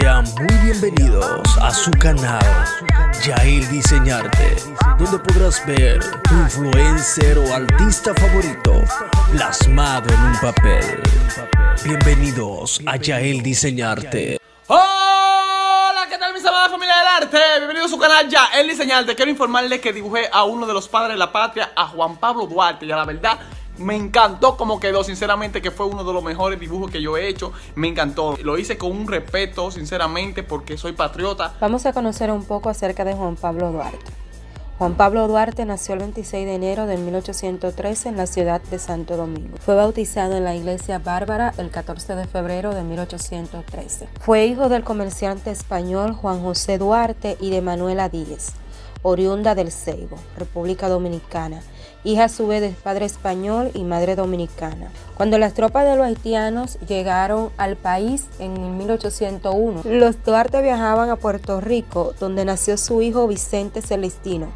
Sean muy bienvenidos a su canal Yael Diseñarte, donde podrás ver tu influencer o artista favorito plasmado en un papel. Bienvenidos a Yael Diseñarte. Hola, ¿qué tal mis amadas familia del arte? Bienvenidos a su canal Yael Diseñarte. Quiero informarles que dibujé a uno de los padres de la patria, a Juan Pablo Duarte, y a la verdad me encantó como quedó, sinceramente que fue uno de los mejores dibujos que yo he hecho. Me encantó, lo hice con un respeto, sinceramente, porque soy patriota. Vamos a conocer un poco acerca de Juan Pablo Duarte. Juan Pablo Duarte nació el 26 de enero de 1813 en la ciudad de Santo Domingo. Fue bautizado en la iglesia bárbara el 14 de febrero de 1813. Fue hijo del comerciante español Juan José Duarte y de Manuela Díez, oriunda del Seibo, República Dominicana, hija a su vez de padre español y madre dominicana. Cuando las tropas de los haitianos llegaron al país en 1801, los Duarte viajaban a Puerto Rico, donde nació su hijo Vicente Celestino.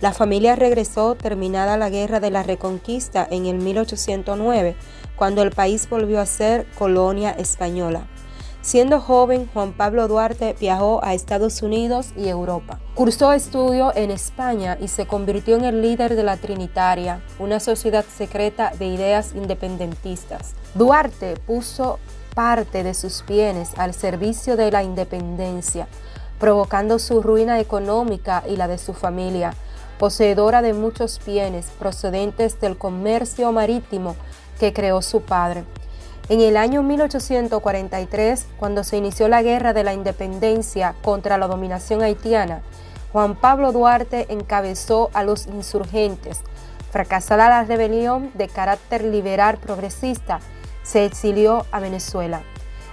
La familia regresó terminada la Guerra de la Reconquista en el 1809, cuando el país volvió a ser colonia española. Siendo joven, Juan Pablo Duarte viajó a Estados Unidos y Europa. Cursó estudios en España y se convirtió en el líder de la Trinitaria, una sociedad secreta de ideas independentistas. Duarte puso parte de sus bienes al servicio de la independencia, provocando su ruina económica y la de su familia, poseedora de muchos bienes procedentes del comercio marítimo que creó su padre. En el año 1843, cuando se inició la Guerra de la Independencia contra la dominación haitiana, Juan Pablo Duarte encabezó a los insurgentes. Fracasada la rebelión de carácter liberal progresista, se exilió a Venezuela.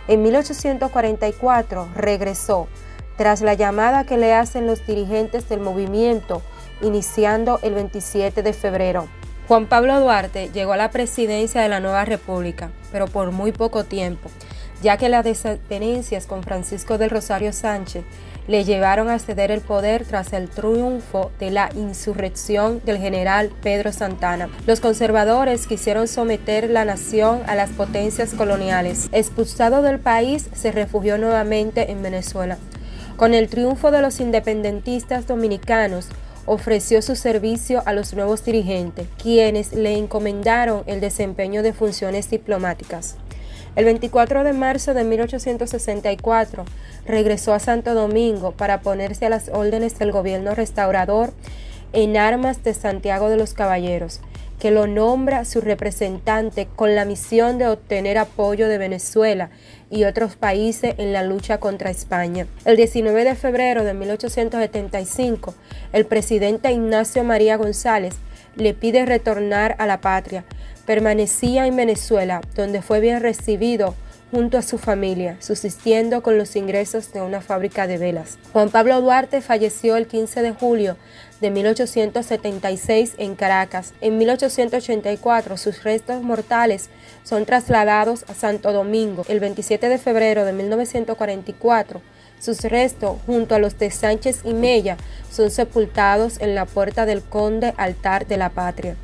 En 1844 regresó, tras la llamada que le hacen los dirigentes del movimiento, iniciando el 27 de febrero. Juan Pablo Duarte llegó a la presidencia de la nueva república, pero por muy poco tiempo, ya que las desavenencias con Francisco del Rosario Sánchez le llevaron a ceder el poder tras el triunfo de la insurrección del general Pedro Santana. Los conservadores quisieron someter la nación a las potencias coloniales. Expulsado del país, se refugió nuevamente en Venezuela. Con el triunfo de los independentistas dominicanos, ofreció su servicio a los nuevos dirigentes, quienes le encomendaron el desempeño de funciones diplomáticas. El 24 de marzo de 1864 regresó a Santo Domingo para ponerse a las órdenes del gobierno restaurador en armas de Santiago de los Caballeros, que lo nombra su representante con la misión de obtener apoyo de Venezuela y otros países en la lucha contra España. El 19 de febrero de 1875, el presidente Ignacio María González le pide retornar a la patria. Permanecía en Venezuela, donde fue bien recibido junto a su familia, subsistiendo con los ingresos de una fábrica de velas. Juan Pablo Duarte falleció el 15 de julio de 1876 en Caracas. En 1884 sus restos mortales son trasladados a Santo Domingo. El 27 de febrero de 1944 sus restos junto a los de Sánchez y Mella son sepultados en la puerta del Conde Altar de la Patria.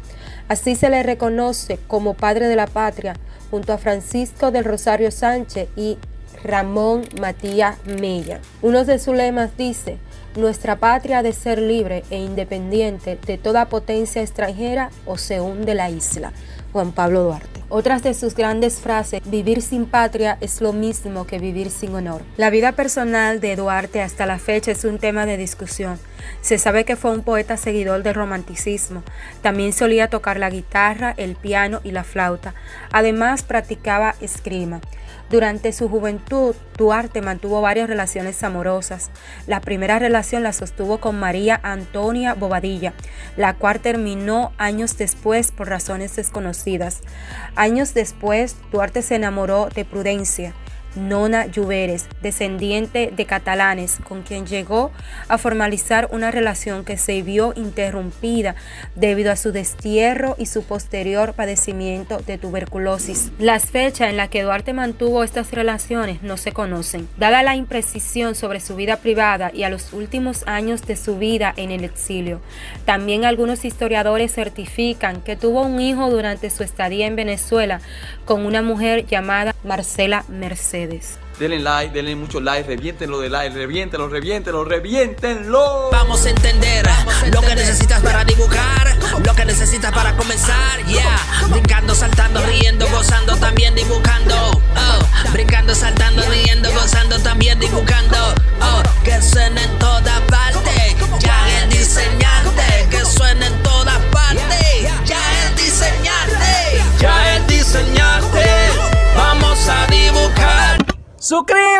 Así se le reconoce como padre de la patria junto a Francisco del Rosario Sánchez y Ramón Matías Mella. Uno de sus lemas dice: nuestra patria ha de ser libre e independiente de toda potencia extranjera o se hunde la isla. Juan Pablo Duarte. Otras de sus grandes frases: vivir sin patria es lo mismo que vivir sin honor. La vida personal de Duarte hasta la fecha es un tema de discusión. Se sabe que fue un poeta seguidor del romanticismo. También solía tocar la guitarra, el piano y la flauta. Además, practicaba esgrima. Durante su juventud, Duarte mantuvo varias relaciones amorosas. La primera relación la sostuvo con María Antonia Bobadilla, la cual terminó años después por razones desconocidas. Años después, Duarte se enamoró de Prudencia Nona Lluberes, descendiente de catalanes, con quien llegó a formalizar una relación que se vio interrumpida debido a su destierro y su posterior padecimiento de tuberculosis. Las fechas en las que Duarte mantuvo estas relaciones no se conocen. Dada la imprecisión sobre su vida privada y a los últimos años de su vida en el exilio, también algunos historiadores certifican que tuvo un hijo durante su estadía en Venezuela con una mujer llamada Marcela Merced. Denle like, denle muchos likes, reviéntenlo de like, reviéntenlo. Vamos a entender lo que necesitas para dibujar, lo que necesitas para comenzar, yeah. Brincando, saltando, riendo, gozando, también dibujando. Oh. Brincando, saltando, riendo, gozando, también dibujando. Oh. Que suene en toda parte, Yael Diseñarte. Que suene en toda parte, Yael Diseñarte. Yael Diseñarte. Vamos a dibujar. Suscríbete.